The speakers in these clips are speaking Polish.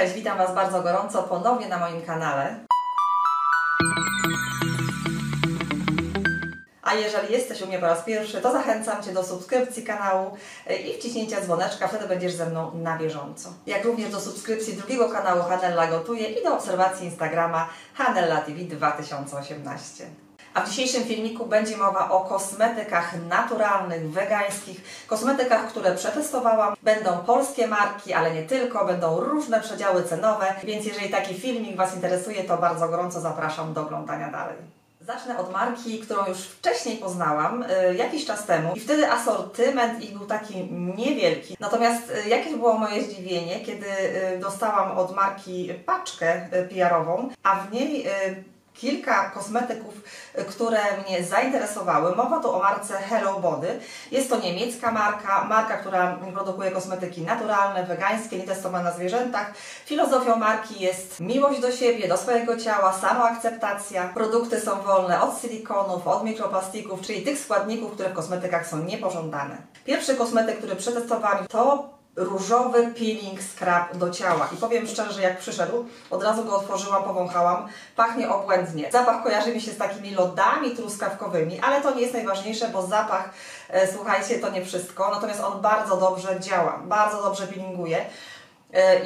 Cześć, witam Was bardzo gorąco ponownie na moim kanale. A jeżeli jesteś u mnie po raz pierwszy, to zachęcam Cię do subskrypcji kanału i wciśnięcia dzwoneczka, wtedy będziesz ze mną na bieżąco. Jak również do subskrypcji drugiego kanału Hanella Gotuje i do obserwacji Instagrama Hanella TV 2018. A w dzisiejszym filmiku będzie mowa o kosmetykach naturalnych, wegańskich, kosmetykach, które przetestowałam. Będą polskie marki, ale nie tylko, będą różne przedziały cenowe, więc jeżeli taki filmik Was interesuje, to bardzo gorąco zapraszam do oglądania dalej. Zacznę od marki, którą już wcześniej poznałam, jakiś czas temu i wtedy asortyment ich był taki niewielki. Natomiast jakieś było moje zdziwienie, kiedy dostałam od marki paczkę PR-ową, a w niej kilka kosmetyków, które mnie zainteresowały. Mowa tu o marce Hello Body. Jest to niemiecka marka, która produkuje kosmetyki naturalne, wegańskie, nietestowane na zwierzętach. Filozofią marki jest miłość do siebie, do swojego ciała, samoakceptacja. Produkty są wolne od silikonów, od mikroplastików, czyli tych składników, które w kosmetykach są niepożądane. Pierwszy kosmetyk, który przetestowałam, to różowy peeling scrub do ciała i powiem szczerze, że jak przyszedł, od razu go otworzyłam, powąchałam, pachnie obłędnie. Zapach kojarzy mi się z takimi lodami truskawkowymi, ale to nie jest najważniejsze, bo zapach, słuchajcie, to nie wszystko, natomiast on bardzo dobrze działa, bardzo dobrze peelinguje.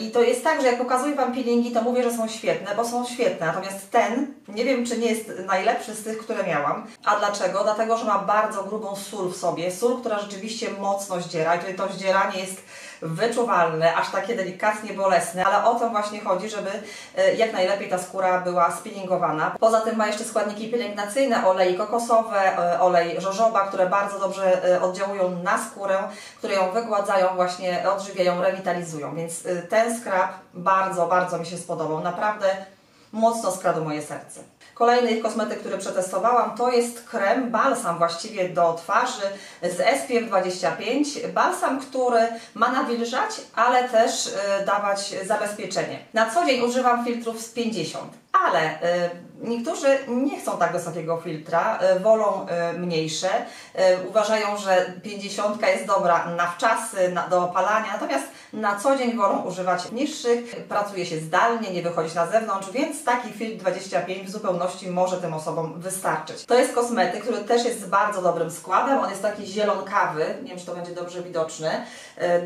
I to jest tak, że jak pokazuję Wam peelingi, to mówię, że są świetne, bo są świetne, natomiast ten, nie wiem czy nie jest najlepszy z tych, które miałam. A dlaczego? Dlatego, że ma bardzo grubą sól w sobie, sól, która rzeczywiście mocno zdziera i tutaj to zdzieranie jest wyczuwalne, aż takie delikatnie bolesne, ale o to właśnie chodzi, żeby jak najlepiej ta skóra była speelingowana. Poza tym ma jeszcze składniki pielęgnacyjne, oleje kokosowe, olej jojoba, które bardzo dobrze oddziałują na skórę, które ją wygładzają, właśnie odżywiają, rewitalizują, więc ten skrab bardzo, bardzo mi się spodobał, naprawdę mocno skradł moje serce. Kolejny ich kosmetyk, który przetestowałam, to jest krem, balsam właściwie do twarzy z SPF 25. Balsam, który ma nawilżać, ale też dawać zabezpieczenie. Na co dzień używam filtrów z 50, ale niektórzy nie chcą tak wysokiego filtra, wolą mniejsze, uważają, że 50 jest dobra na wczasy, do opalania, natomiast na co dzień wolą używać niższych, pracuje się zdalnie, nie wychodzi na zewnątrz, więc taki filtr 25 w zupełności może tym osobom wystarczyć. To jest kosmetyk, który też jest z bardzo dobrym składem, on jest taki zielonkawy, nie wiem czy to będzie dobrze widoczny,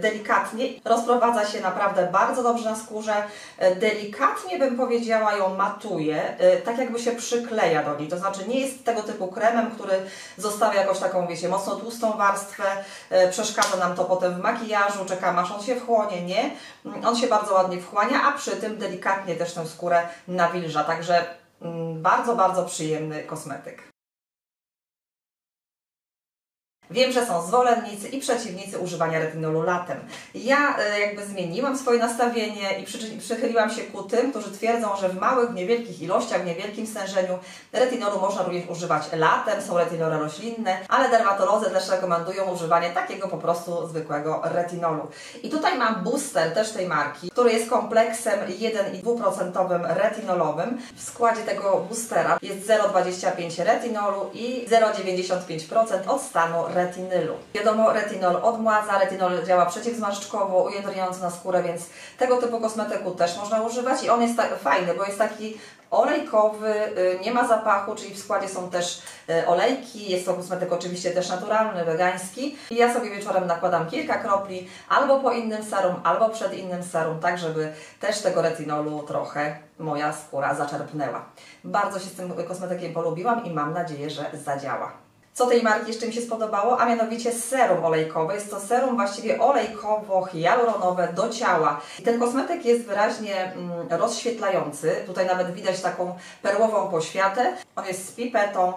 delikatnie, rozprowadza się naprawdę bardzo dobrze na skórze, delikatnie bym powiedziała ją matuje, tak jakby się przykleja do niej, to znaczy nie jest tego typu kremem, który zostawia jakąś taką, wiecie, mocno tłustą warstwę, przeszkadza nam to potem w makijażu, czekam aż on się wchłonie, nie? On się bardzo ładnie wchłania, a przy tym delikatnie też tę skórę nawilża, także bardzo, bardzo przyjemny kosmetyk. Wiem, że są zwolennicy i przeciwnicy używania retinolu latem. Ja jakby zmieniłam swoje nastawienie i przychyliłam się ku tym, którzy twierdzą, że w małych, niewielkich ilościach, w niewielkim stężeniu retinolu można również używać latem, są retinoly roślinne, ale dermatolodzy też rekomendują używanie takiego po prostu zwykłego retinolu. I tutaj mam booster też tej marki, który jest kompleksem 1 i 2% retinolowym. W składzie tego boostera jest 0,25 retinolu i 0,95% odstanu retinylu. Wiadomo, retinol odmładza, retinol działa przeciwzmarszczkowo, ujędrniająco na skórę, więc tego typu kosmetyku też można używać i on jest fajny, bo jest taki olejkowy, nie ma zapachu, czyli w składzie są też olejki, jest to kosmetyk oczywiście też naturalny, wegański i ja sobie wieczorem nakładam kilka kropli albo po innym serum, albo przed innym serum, tak żeby też tego retinolu trochę moja skóra zaczerpnęła. Bardzo się z tym kosmetykiem polubiłam i mam nadzieję, że zadziała. Co tej marki jeszcze mi się spodobało, a mianowicie serum olejkowe. Jest to serum właściwie olejkowo-hialuronowe do ciała. I ten kosmetyk jest wyraźnie rozświetlający. Tutaj nawet widać taką perłową poświatę. On jest z pipetą.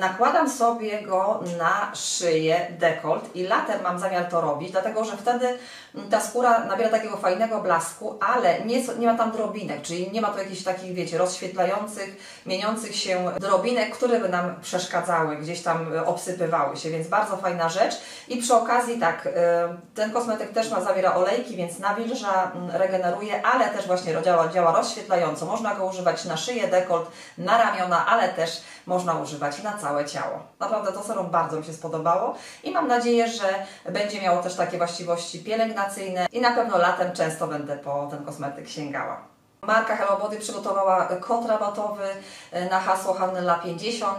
Nakładam sobie go na szyję, dekolt i latem mam zamiar to robić, dlatego że wtedy ta skóra nabiera takiego fajnego blasku, ale nie ma tam drobinek, czyli nie ma tu jakichś takich, wiecie, rozświetlających, mieniących się drobinek, które by nam przeszkadzały, gdzieś tam obsypywały się, więc bardzo fajna rzecz. I przy okazji tak, ten kosmetyk też zawiera olejki, więc nawilża, regeneruje, ale też właśnie działa rozświetlająco. Można go używać na szyję, dekolt, na ramiona, ale też można używać na na całe ciało. Naprawdę to serum bardzo mi się spodobało i mam nadzieję, że będzie miało też takie właściwości pielęgnacyjne i na pewno latem często będę po ten kosmetyk sięgała. Marka Hello Body przygotowała kod rabatowy na hasło Hanella 50.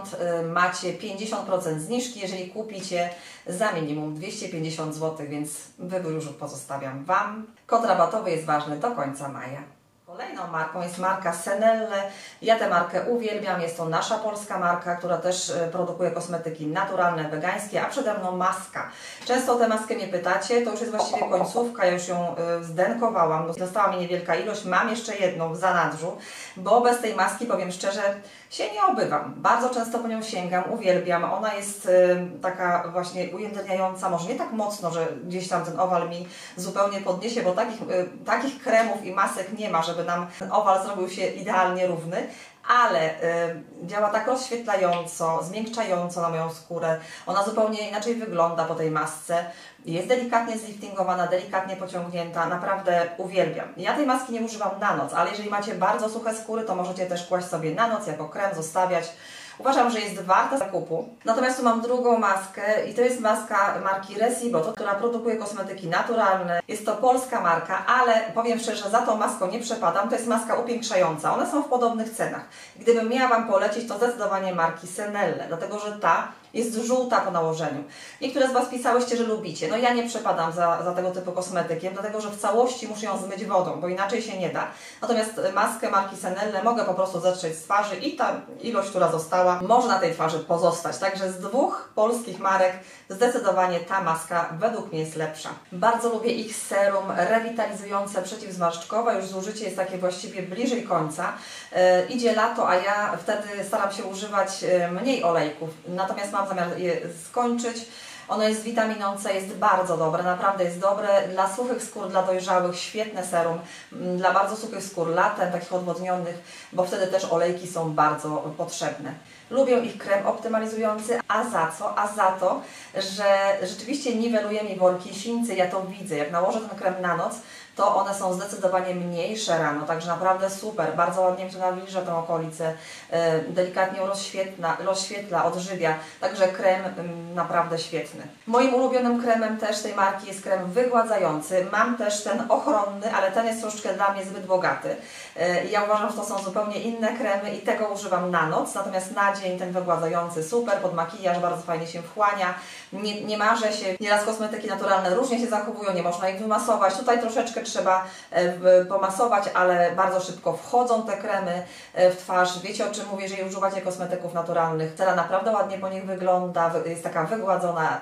Macie 50% zniżki, jeżeli kupicie za minimum 250 zł, więc wybór już pozostawiam Wam. Kod rabatowy jest ważny do końca maja. Kolejną marką jest marka Senelle. Ja tę markę uwielbiam, jest to nasza polska marka, która też produkuje kosmetyki naturalne, wegańskie, a przede mną maska. Często o tę maskę mnie pytacie, to już jest właściwie końcówka, ja już ją zdenkowałam, została mi niewielka ilość, mam jeszcze jedną w zanadrzu, bo bez tej maski, powiem szczerze, się nie obywam. Bardzo często po nią sięgam, uwielbiam, ona jest taka właśnie ujędrniająca, może nie tak mocno, że gdzieś tam ten owal mi zupełnie podniesie, bo takich kremów i masek nie ma, żeby nam owal zrobił się idealnie równy, ale działa tak rozświetlająco, zmiękczająco na moją skórę. Ona zupełnie inaczej wygląda po tej masce. Jest delikatnie zliftingowana, delikatnie pociągnięta. Naprawdę uwielbiam. Ja tej maski nie używam na noc, ale jeżeli macie bardzo suche skóry, to możecie też kłaść sobie na noc jako krem, zostawiać. Uważam, że jest warta zakupu. Natomiast tu mam drugą maskę i to jest maska marki Resibo, która produkuje kosmetyki naturalne. Jest to polska marka, ale powiem szczerze, za tą maską nie przepadam. To jest maska upiększająca. One są w podobnych cenach. Gdybym miała Wam polecić, to zdecydowanie marki Senelle, dlatego że ta jest żółta po nałożeniu. Niektóre z Was pisałyście, że lubicie. No ja nie przepadam za tego typu kosmetykiem, dlatego że w całości muszę ją zmyć wodą, bo inaczej się nie da. Natomiast maskę marki Senelle mogę po prostu zetrzeć z twarzy i ta ilość, która została, może na tej twarzy pozostać. Także z dwóch polskich marek zdecydowanie ta maska według mnie jest lepsza. Bardzo lubię ich serum rewitalizujące, przeciwzmarszczkowe. Już zużycie jest takie właściwie bliżej końca. Idzie lato, a ja wtedy staram się używać mniej olejków. Natomiast mam zamiar je skończyć. Ono jest witaminą C, jest bardzo dobre, naprawdę jest dobre dla suchych skór, dla dojrzałych, świetne serum, dla bardzo suchych skór latem, takich odwodnionych, bo wtedy też olejki są bardzo potrzebne. Lubię ich krem optymalizujący, a za co? A za to, że rzeczywiście niweluje mi worki sińcy, ja to widzę, jak nałożę ten krem na noc, to one są zdecydowanie mniejsze rano, także naprawdę super, bardzo ładnie mi to nawilża tę okolicę, delikatnie rozświetla, odżywia, także krem naprawdę świetny. Moim ulubionym kremem też tej marki jest krem wygładzający, mam też ten ochronny, ale ten jest troszeczkę dla mnie zbyt bogaty. Ja uważam, że to są zupełnie inne kremy i tego używam na noc, natomiast na dzień ten wygładzający super, pod makijaż bardzo fajnie się wchłania, nie marzy się, nieraz kosmetyki naturalne różnie się zachowują, nie można ich wymasować, tutaj troszeczkę trzeba pomasować, ale bardzo szybko wchodzą te kremy w twarz. Wiecie, o czym mówię, jeżeli używacie kosmetyków naturalnych. Cera naprawdę ładnie po nich wygląda, jest taka wygładzona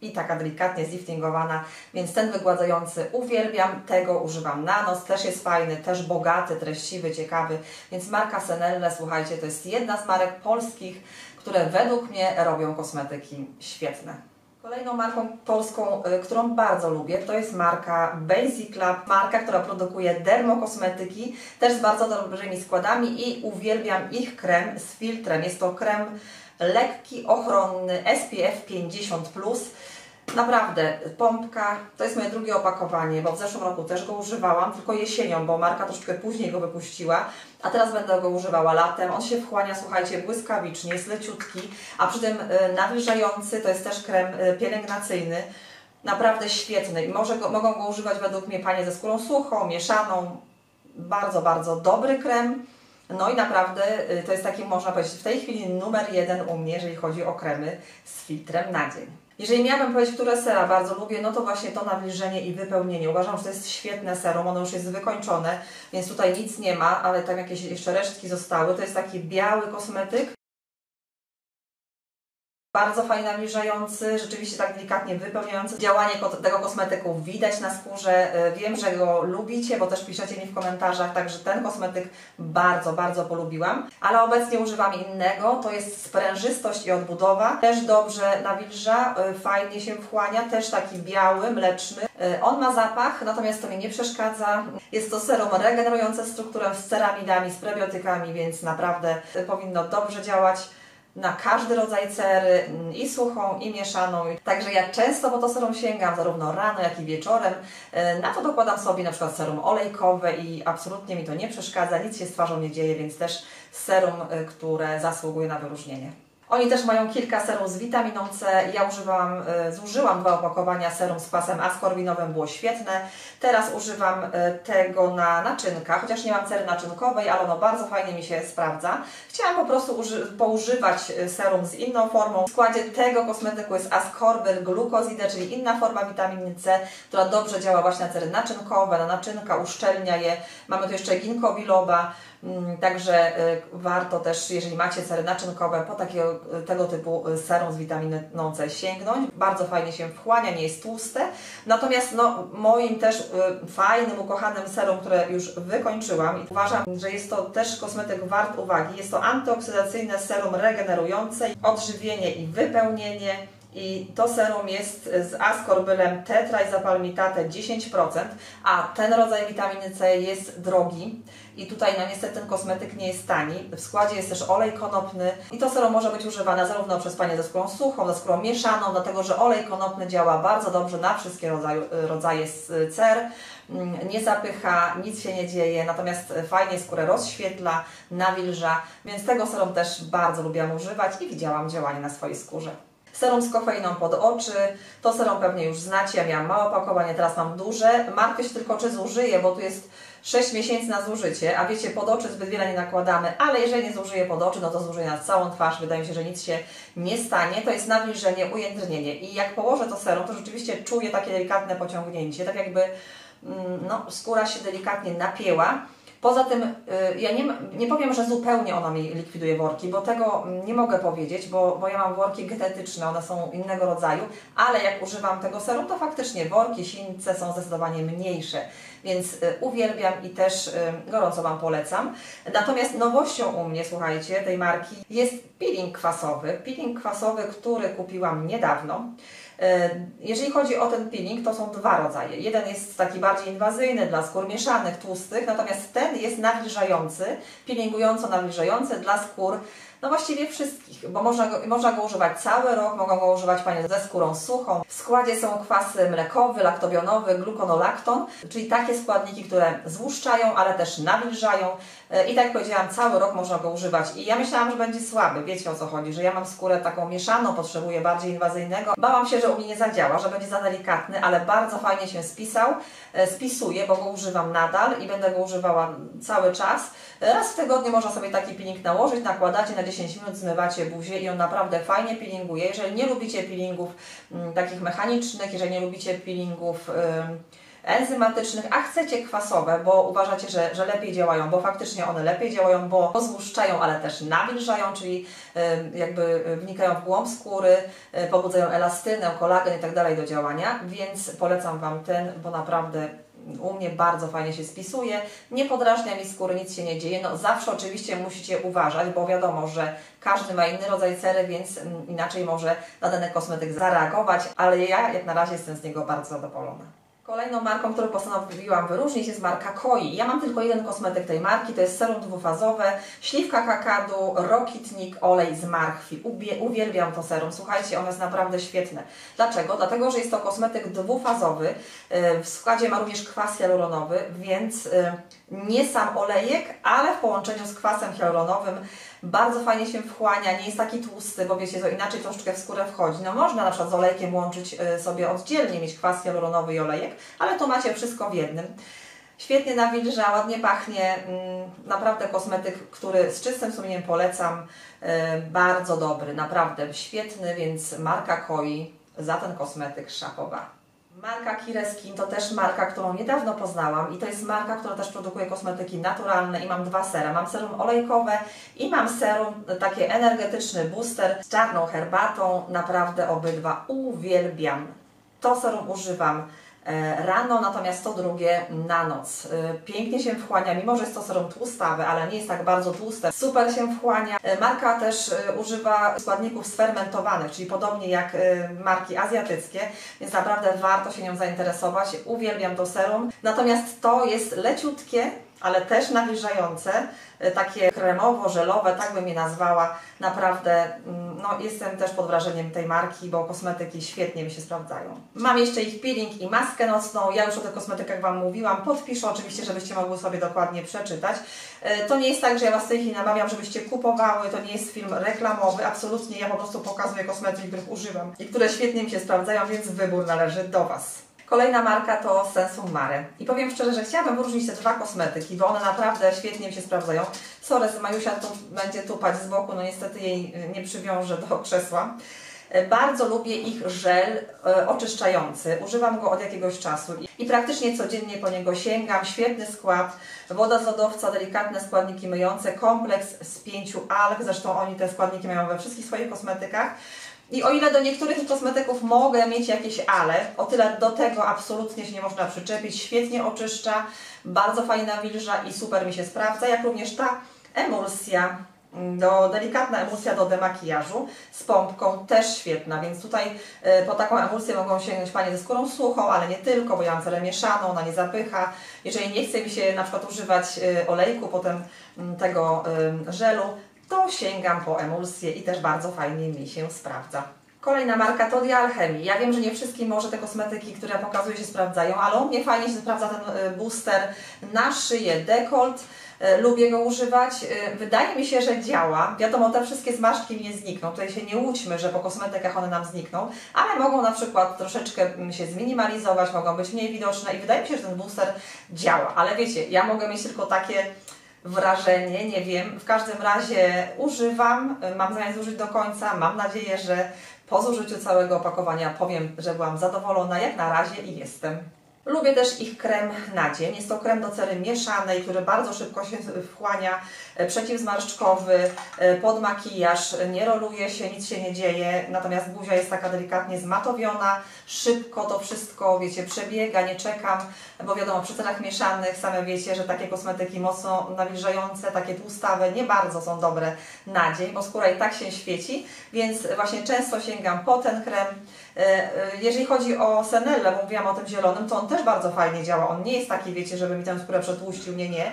i taka delikatnie zliftingowana, więc ten wygładzający uwielbiam, tego używam na noc, też jest fajny, też bogaty, treściwy, ciekawy, więc marka Senelle, słuchajcie, to jest jedna z marek polskich, które według mnie robią kosmetyki świetne. Kolejną marką polską, którą bardzo lubię, to jest marka Basic Lab, marka, która produkuje dermokosmetyki, też z bardzo dobrymi składami i uwielbiam ich krem z filtrem. Jest to krem lekki, ochronny, SPF 50+. Naprawdę, pompka, to jest moje drugie opakowanie, bo w zeszłym roku też go używałam, tylko jesienią, bo marka troszeczkę później go wypuściła, a teraz będę go używała latem. On się wchłania, słuchajcie, błyskawicznie, jest leciutki, a przy tym nawilżający, to jest też krem pielęgnacyjny, naprawdę świetny i mogą go używać według mnie panie ze skórą suchą, mieszaną, bardzo, bardzo dobry krem. No i naprawdę to jest taki, można powiedzieć, w tej chwili numer 1 u mnie, jeżeli chodzi o kremy z filtrem na dzień. Jeżeli miałabym powiedzieć, które sera bardzo lubię, no to właśnie to nawilżenie i wypełnienie. Uważam, że to jest świetne serum, ono już jest wykończone, więc tutaj nic nie ma, ale tam jakieś jeszcze resztki zostały. To jest taki biały kosmetyk. Bardzo fajnie nawilżający, rzeczywiście tak delikatnie wypełniający. Działanie tego kosmetyku widać na skórze. Wiem, że go lubicie, bo też piszecie mi w komentarzach, także ten kosmetyk bardzo, bardzo polubiłam. Ale obecnie używam innego, to jest sprężystość i odbudowa. Też dobrze nawilża, fajnie się wchłania, też taki biały, mleczny. On ma zapach, natomiast to mi nie przeszkadza. Jest to serum regenerujące strukturę z ceramidami, z prebiotykami, więc naprawdę powinno dobrze działać na każdy rodzaj cery, i suchą, i mieszaną. Także ja często po to serum sięgam, zarówno rano, jak i wieczorem. Na to dokładam sobie na przykład serum olejkowe i absolutnie mi to nie przeszkadza, nic się z twarzą nie dzieje, więc też serum, które zasługuje na wyróżnienie. Oni też mają kilka serum z witaminą C. Ja zużyłam 2 opakowania serum z kwasem ascorbinowym, było świetne. Teraz używam tego na naczynka, chociaż nie mam cery naczynkowej, ale ono bardzo fajnie mi się sprawdza. Chciałam po prostu poużywać serum z inną formą. W składzie tego kosmetyku jest ascorbyl glukozida, czyli inna forma witaminy C, która dobrze działa właśnie na cery naczynkowe, na naczynka, uszczelnia je. Mamy tu jeszcze ginkgo biloba. Także warto też, jeżeli macie cery naczynkowe, po tego typu serum z witaminą C sięgnąć. Bardzo fajnie się wchłania, nie jest tłuste. Natomiast moim też fajnym, ukochanym serum, które już wykończyłam i uważam, że jest to też kosmetyk wart uwagi. Jest to antyoksydacyjne serum regenerujące, odżywienie i wypełnienie. I to serum jest z askorbylem tetraizopalmitate 10%, a ten rodzaj witaminy C jest drogi i tutaj niestety ten kosmetyk nie jest tani. W składzie jest też olej konopny i to serum może być używane zarówno przez panie ze skórą suchą, ze skórą mieszaną, dlatego że olej konopny działa bardzo dobrze na wszystkie rodzaje cer, nie zapycha, nic się nie dzieje, natomiast fajnie skórę rozświetla, nawilża, więc tego serum też bardzo lubiłam używać i widziałam działanie na swojej skórze. Serum z kofeiną pod oczy, to serum pewnie już znacie, ja miałam małe opakowanie, teraz mam duże. Martwię się tylko, czy zużyję, bo tu jest 6 miesięcy na zużycie, a wiecie, pod oczy zbyt wiele nie nakładamy, ale jeżeli nie zużyję pod oczy, no to zużyję na całą twarz, wydaje mi się, że nic się nie stanie. To jest nawilżenie, ujędrnienie i jak położę to serum, to rzeczywiście czuję takie delikatne pociągnięcie, tak jakby skóra się delikatnie napięła. Poza tym ja nie powiem, że zupełnie ona mi likwiduje worki, bo tego nie mogę powiedzieć, bo ja mam worki genetyczne, one są innego rodzaju, ale jak używam tego serum, to faktycznie worki, sińce są zdecydowanie mniejsze, więc uwielbiam i też gorąco Wam polecam. Natomiast nowością u mnie, słuchajcie, tej marki jest peeling kwasowy, który kupiłam niedawno. Jeżeli chodzi o ten peeling, to są 2 rodzaje. Jeden jest taki bardziej inwazyjny dla skór mieszanych, tłustych, natomiast ten jest nawilżający, peelingująco-nawilżający dla skór, no właściwie wszystkich, bo można go używać cały rok, mogą go używać panie ze skórą suchą. W składzie są kwasy mlekowy, laktobionowy, glukonolakton, czyli takie składniki, które złuszczają, ale też nawilżają. I tak jak powiedziałam, cały rok można go używać. I ja myślałam, że będzie słaby, wiecie o co chodzi, że ja mam skórę taką mieszaną, potrzebuję bardziej inwazyjnego. Bałam się, że u mnie nie zadziała, że będzie za delikatny, ale bardzo fajnie się spisuje, bo go używam nadal i będę go używała cały czas. Raz w tygodniu można sobie taki peeling nałożyć, nakładacie na 10 minut, zmywacie buzię i on naprawdę fajnie peelinguje. Jeżeli nie lubicie peelingów takich mechanicznych, jeżeli nie lubicie peelingów enzymatycznych, a chcecie kwasowe, bo uważacie, że lepiej działają, bo faktycznie one lepiej działają, bo złuszczają, ale też nawilżają, czyli jakby wnikają w głąb skóry, pobudzają elastynę, kolagen i tak dalej do działania, więc polecam Wam ten, bo naprawdę u mnie bardzo fajnie się spisuje, nie podrażnia mi skóry, nic się nie dzieje. No zawsze oczywiście musicie uważać, bo wiadomo, że każdy ma inny rodzaj cery, więc inaczej może na dany kosmetyk zareagować, ale ja jak na razie jestem z niego bardzo zadowolona. Kolejną marką, którą postanowiłam wyróżnić, jest marka Koi. Ja mam tylko jeden kosmetyk tej marki, to jest serum dwufazowe, śliwka kakadu, rokitnik, olej z marchwi. Uwielbiam to serum, słuchajcie, ono jest naprawdę świetne. Dlaczego? Dlatego, że jest to kosmetyk dwufazowy, w składzie ma również kwas hialuronowy, więc nie sam olejek, ale w połączeniu z kwasem hialuronowym bardzo fajnie się wchłania, nie jest taki tłusty, bo wiecie, to inaczej troszeczkę w skórę wchodzi. No można na przykład z olejkiem łączyć sobie oddzielnie, mieć kwas hialuronowy i olejek, ale tu macie wszystko w jednym. Świetnie nawilża, ładnie pachnie, naprawdę kosmetyk, który z czystym sumieniem polecam, bardzo dobry, naprawdę świetny, więc marka Koi za ten kosmetyk szapoba. Marka Kireskin to też marka, którą niedawno poznałam i to jest marka, która też produkuje kosmetyki naturalne i mam 2 sera. Mam serum olejkowe i mam serum taki energetyczny booster z czarną herbatą. Naprawdę obydwa uwielbiam. To serum używam rano, natomiast to drugie na noc. Pięknie się wchłania, mimo że jest to serum tłustawe, ale nie jest tak bardzo tłuste. Super się wchłania. Marka też używa składników sfermentowanych, czyli podobnie jak marki azjatyckie, więc naprawdę warto się nią zainteresować. Uwielbiam to serum. Natomiast to jest leciutkie, ale też nawilżające, takie kremowo-żelowe, tak bym je nazwała. Naprawdę no, jestem też pod wrażeniem tej marki, bo kosmetyki świetnie mi się sprawdzają. Mam jeszcze ich peeling i maskę nocną. Ja już o tych kosmetykach Wam mówiłam. Podpiszę oczywiście, żebyście mogły sobie dokładnie przeczytać. To nie jest tak, że ja Was w tej chwili namawiam, żebyście kupowały. To nie jest film reklamowy. Absolutnie ja po prostu pokazuję kosmetyki, których używam i które świetnie mi się sprawdzają, więc wybór należy do Was. Kolejna marka to Sensum Mare. I powiem szczerze, że chciałabym wyróżnić te dwa kosmetyki, bo one naprawdę świetnie mi się sprawdzają. Sorry, Majusia tu będzie tupać z boku, no niestety jej nie przywiążę do krzesła. Bardzo lubię ich żel oczyszczający. Używam go od jakiegoś czasu i praktycznie codziennie po niego sięgam. Świetny skład. Woda z lodowca, delikatne składniki myjące, kompleks z 5 alg. Zresztą oni te składniki mają we wszystkich swoich kosmetykach. I o ile do niektórych kosmetyków mogę mieć jakieś ale, o tyle do tego absolutnie się nie można przyczepić. Świetnie oczyszcza, bardzo fajnie nawilża i super mi się sprawdza. Jak również ta emulsja, delikatna emulsja do demakijażu z pompką, też świetna. Więc tutaj po taką emulsję mogą sięgnąć Panie ze skórą suchą, ale nie tylko, bo ja mam celę mieszaną, ona nie zapycha. Jeżeli nie chce mi się na przykład używać olejku, potem tego żelu, to sięgam po emulsję i też bardzo fajnie mi się sprawdza. Kolejna marka to D'Alchemy. Ja wiem, że nie wszystkim może te kosmetyki, które pokazuję, się sprawdzają, ale u mnie fajnie się sprawdza ten booster na szyję, dekolt. Lubię go używać. Wydaje mi się, że działa. Wiadomo, te wszystkie zmarszczki nie znikną. Tutaj się nie łudźmy, że po kosmetykach one nam znikną, ale mogą na przykład troszeczkę się zminimalizować, mogą być mniej widoczne i wydaje mi się, że ten booster działa. Ale wiecie, ja mogę mieć tylko takie wrażenie, nie wiem, w każdym razie używam, mam zamiar zużyć do końca, mam nadzieję, że po zużyciu całego opakowania powiem, że byłam zadowolona, jak na razie i jestem. Lubię też ich krem na dzień, jest to krem do cery mieszanej, który bardzo szybko się wchłania, przeciwzmarszczkowy, pod makijaż, nie roluje się, nic się nie dzieje, natomiast buzia jest taka delikatnie zmatowiona, szybko to wszystko, wiecie, przebiega, nie czekam, bo wiadomo, przy celach mieszanych same wiecie, że takie kosmetyki mocno nawilżające, takie tłustawe, nie bardzo są dobre na dzień, bo skóra i tak się świeci, więc właśnie często sięgam po ten krem. Jeżeli chodzi o Senelle, bo mówiłam o tym zielonym, to on też bardzo fajnie działa. On nie jest taki, wiecie, żeby mi tę skórę przetłuścił, nie, nie.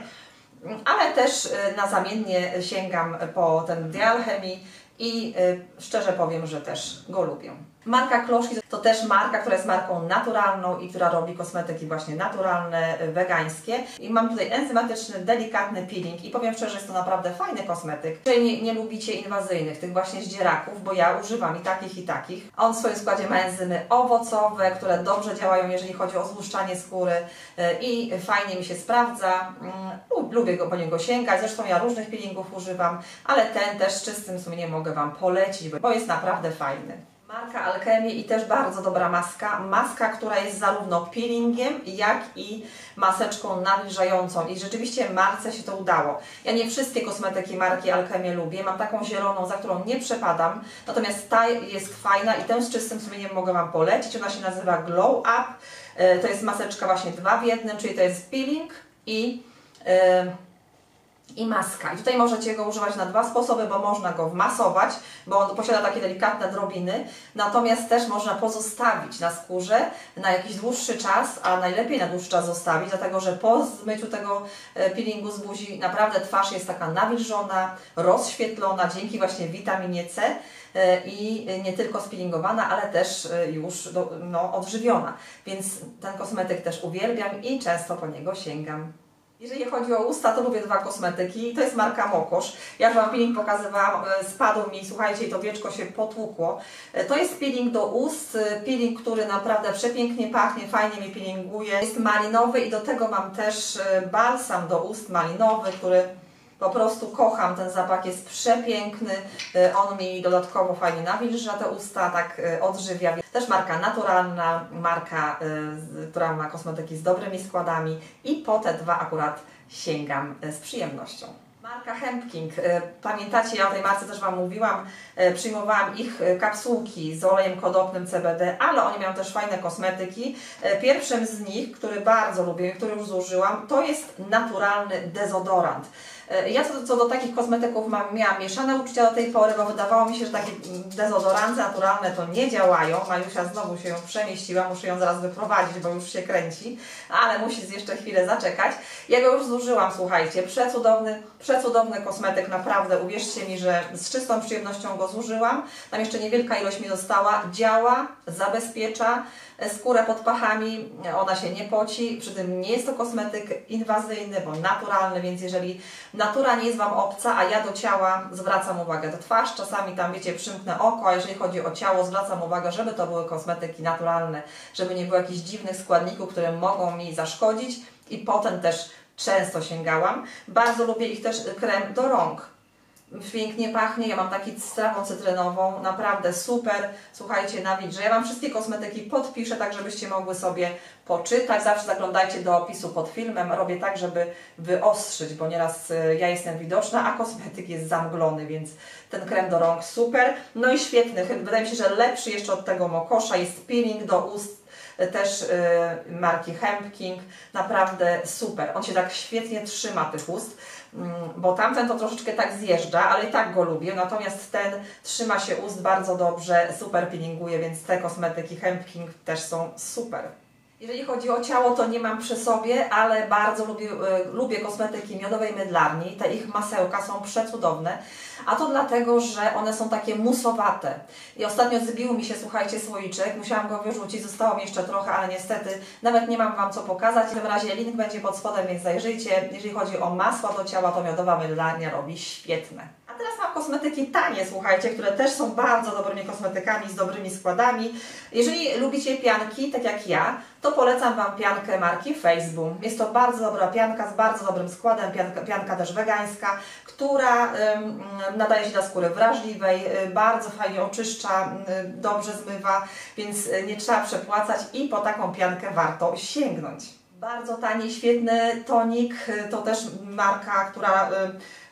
Ale też na zamiennie sięgam po ten D'Alchemy i szczerze powiem, że też go lubię. Marka Cloche to też marka, która jest marką naturalną i która robi kosmetyki właśnie naturalne, wegańskie. I mam tutaj enzymatyczny, delikatny peeling i powiem szczerze, że jest to naprawdę fajny kosmetyk. Jeżeli nie lubicie inwazyjnych, tych właśnie zdzieraków, bo ja używam i takich, i takich. On w swoim składzie ma enzymy owocowe, które dobrze działają, jeżeli chodzi o złuszczanie skóry i fajnie mi się sprawdza. Lubię go po niego sięgać, zresztą ja różnych peelingów używam, ale ten też z czystym sumieniem mogę Wam polecić, bo jest naprawdę fajny. Marka Alkemie i też bardzo dobra maska. Maska, która jest zarówno peelingiem, jak i maseczką nawilżającą. I rzeczywiście marce się to udało. Ja nie wszystkie kosmetyki marki Alkemie lubię. Mam taką zieloną, za którą nie przepadam. Natomiast ta jest fajna i tę z czystym sumieniem mogę Wam polecić. Ona się nazywa Glow Up. To jest maseczka właśnie 2 w 1, czyli to jest peeling i maska. I tutaj możecie go używać na dwa sposoby, bo można go wmasować, bo on posiada takie delikatne drobiny, natomiast też można pozostawić na skórze na jakiś dłuższy czas, a najlepiej na dłuższy czas zostawić, dlatego że po zmyciu tego peelingu z buzi naprawdę twarz jest taka nawilżona, rozświetlona dzięki właśnie witaminie C i nie tylko speelingowana, ale też już odżywiona. Więc ten kosmetyk też uwielbiam i często po niego sięgam. Jeżeli chodzi o usta, to lubię dwa kosmetyki. To jest marka Mokosz. Ja już Wam peeling pokazywałam, spadł mi, słuchajcie, to wieczko się potłukło. To jest peeling do ust, peeling, który naprawdę przepięknie pachnie, fajnie mi peelinguje. Jest malinowy i do tego mam też balsam do ust malinowy, który po prostu kocham. Ten zapach jest przepiękny. On mi dodatkowo fajnie nawilża te usta, tak odżywia. Też marka naturalna, marka, która ma kosmetyki z dobrymi składami i po te dwa akurat sięgam z przyjemnością. Marka Hempking. Pamiętacie, ja o tej marce też Wam mówiłam, przyjmowałam ich kapsułki z olejem kodopnym CBD, ale oni mają też fajne kosmetyki. Pierwszym z nich, który bardzo lubię, który już zużyłam, to jest naturalny dezodorant. Ja co do takich kosmetyków miałam mieszane uczucia do tej pory, bo wydawało mi się, że takie dezodoranty naturalne to nie działają. Mariusia znowu się ją przemieściła, muszę ją zaraz wyprowadzić, bo już się kręci, ale musi jeszcze chwilę zaczekać. Ja go już zużyłam, słuchajcie, przecudowny kosmetyk, naprawdę, uwierzcie mi, że z czystą przyjemnością go zużyłam. Tam jeszcze niewielka ilość mi została, działa, zabezpiecza skórę pod pachami, ona się nie poci, przy tym nie jest to kosmetyk inwazyjny, bo naturalny, więc jeżeli natura nie jest Wam obca, a ja do ciała zwracam uwagę, do twarz, czasami tam, wiecie, przymknę oko, a jeżeli chodzi o ciało, zwracam uwagę, żeby to były kosmetyki naturalne, żeby nie było jakichś dziwnych składników, które mogą mi zaszkodzić i potem też często sięgałam. Bardzo lubię ich też krem do rąk. Pięknie pachnie, ja mam taki z trawą cytrynową, naprawdę super, słuchajcie, ja Wam wszystkie kosmetyki podpiszę, tak żebyście mogły sobie poczytać, zawsze zaglądajcie do opisu pod filmem, robię tak, żeby wyostrzyć, bo nieraz ja jestem widoczna, a kosmetyk jest zamglony, więc ten krem do rąk super, no i świetny, wydaje mi się, że lepszy jeszcze od tego Mokosza jest peeling do ust, też marki Hempking, naprawdę super. On się tak świetnie trzyma tych ust, bo tamten to troszeczkę tak zjeżdża, ale i tak go lubię, natomiast ten trzyma się ust bardzo dobrze, super peelinguje, więc te kosmetyki Hempking też są super. Jeżeli chodzi o ciało, to nie mam przy sobie, ale bardzo lubię kosmetyki Miodowej Mydlarni. Te ich masełka są przecudowne, a to dlatego, że one są takie musowate. I ostatnio zbił mi się, słuchajcie, słoiczek, musiałam go wyrzucić, zostało mi jeszcze trochę, ale niestety nawet nie mam Wam co pokazać. W tym razie link będzie pod spodem, więc zajrzyjcie. Jeżeli chodzi o masła do ciała, to Miodowa Mydlarnia robi świetne. A teraz mam kosmetyki tanie, słuchajcie, które też są bardzo dobrymi kosmetykami, z dobrymi składami. Jeżeli lubicie pianki, tak jak ja, to polecam Wam piankę marki Faceboom. Jest to bardzo dobra pianka z bardzo dobrym składem, pianka też wegańska, która nadaje się dla skóry wrażliwej, bardzo fajnie oczyszcza, dobrze zmywa, więc nie trzeba przepłacać i po taką piankę warto sięgnąć. Bardzo tani, świetny tonik, to też marka, która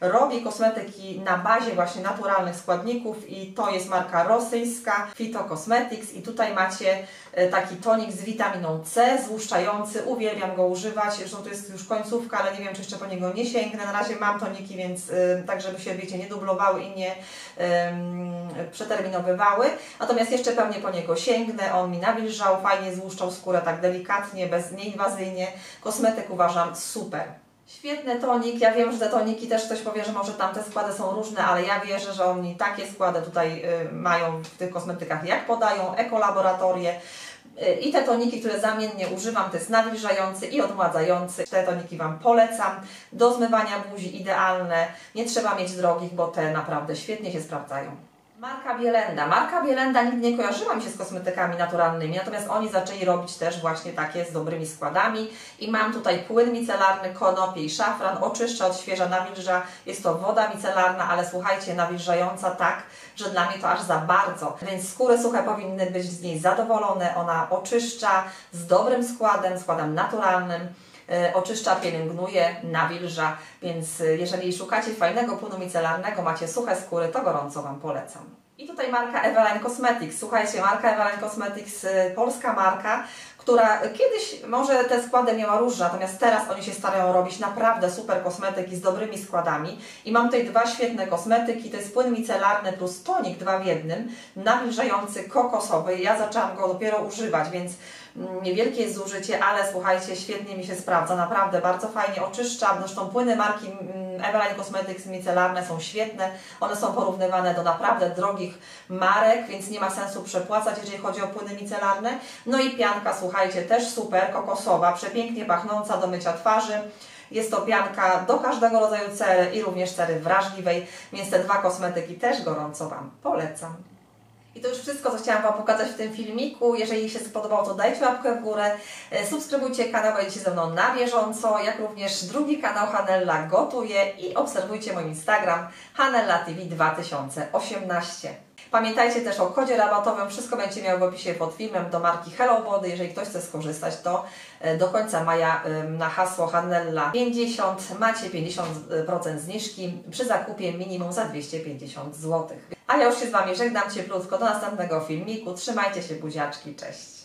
robi kosmetyki na bazie właśnie naturalnych składników i to jest marka rosyjska, FITO Cosmetics i tutaj macie taki tonik z witaminą C, złuszczający, uwielbiam go używać, zresztą to jest już końcówka, ale nie wiem, czy jeszcze po niego nie sięgnę, na razie mam toniki, więc tak, żeby się, wiecie, nie dublowały i nie przeterminowywały, natomiast jeszcze pewnie po niego sięgnę, on mi nawilżał, fajnie złuszczał skórę, tak delikatnie, bez nieinwazyjnie. Kosmetyk uważam super. Świetny tonik, ja wiem, że te toniki też ktoś powie, że może tamte składy są różne, ale ja wierzę, że oni takie składy tutaj mają w tych kosmetykach, jak podają, ekolaboratorie. I te toniki, które zamiennie używam, to jest nawilżający i odmładzający. Te toniki Wam polecam. Do zmywania buzi idealne, nie trzeba mieć drogich, bo te naprawdę świetnie się sprawdzają. Marka Bielenda. Marka Bielenda nigdy nie kojarzyła mi się z kosmetykami naturalnymi, natomiast oni zaczęli robić też właśnie takie z dobrymi składami. I mam tutaj płyn micelarny, konopie i szafran, oczyszcza, odświeża, nawilża. Jest to woda micelarna, ale słuchajcie, nawilżająca tak, że dla mnie to aż za bardzo. Więc skóry suche powinny być z niej zadowolone. Ona oczyszcza z dobrym składem, składem naturalnym. Oczyszcza, pielęgnuje, nawilża, więc jeżeli szukacie fajnego płynu micelarnego, macie suche skóry, to gorąco Wam polecam. I tutaj marka Eveline Cosmetics. Słuchajcie, marka Eveline Cosmetics, polska marka, która kiedyś może te składy miała różne, natomiast teraz oni się starają robić naprawdę super kosmetyki z dobrymi składami. I mam tutaj dwa świetne kosmetyki, to jest płyn micelarny plus tonik 2 w 1, nawilżający, kokosowy. Ja zaczęłam go dopiero używać, więc niewielkie jest zużycie, ale słuchajcie, świetnie mi się sprawdza, naprawdę bardzo fajnie oczyszcza. Zresztą płyny marki Eveline Cosmetics micelarne są świetne, one są porównywane do naprawdę drogich marek, więc nie ma sensu przepłacać, jeżeli chodzi o płyny micelarne. No i pianka, słuchajcie, też super, kokosowa, przepięknie pachnąca do mycia twarzy. Jest to pianka do każdego rodzaju cery i również cery wrażliwej, więc te dwa kosmetyki też gorąco Wam polecam. I to już wszystko, co chciałam Wam pokazać w tym filmiku. Jeżeli się spodobało, to dajcie łapkę w górę, subskrybujcie kanał, będziecie ze mną na bieżąco, jak również drugi kanał Hanella Gotuje i obserwujcie mój Instagram Hanella TV 2018. Pamiętajcie też o kodzie rabatowym, wszystko będzie miało w opisie pod filmem do marki Hello Body. Jeżeli ktoś chce skorzystać, to do końca maja na hasło Hanella 50 macie 50% zniżki przy zakupie minimum za 250 zł. A ja już się z Wami żegnam cieplutko do następnego filmiku. Trzymajcie się, buziaczki, cześć!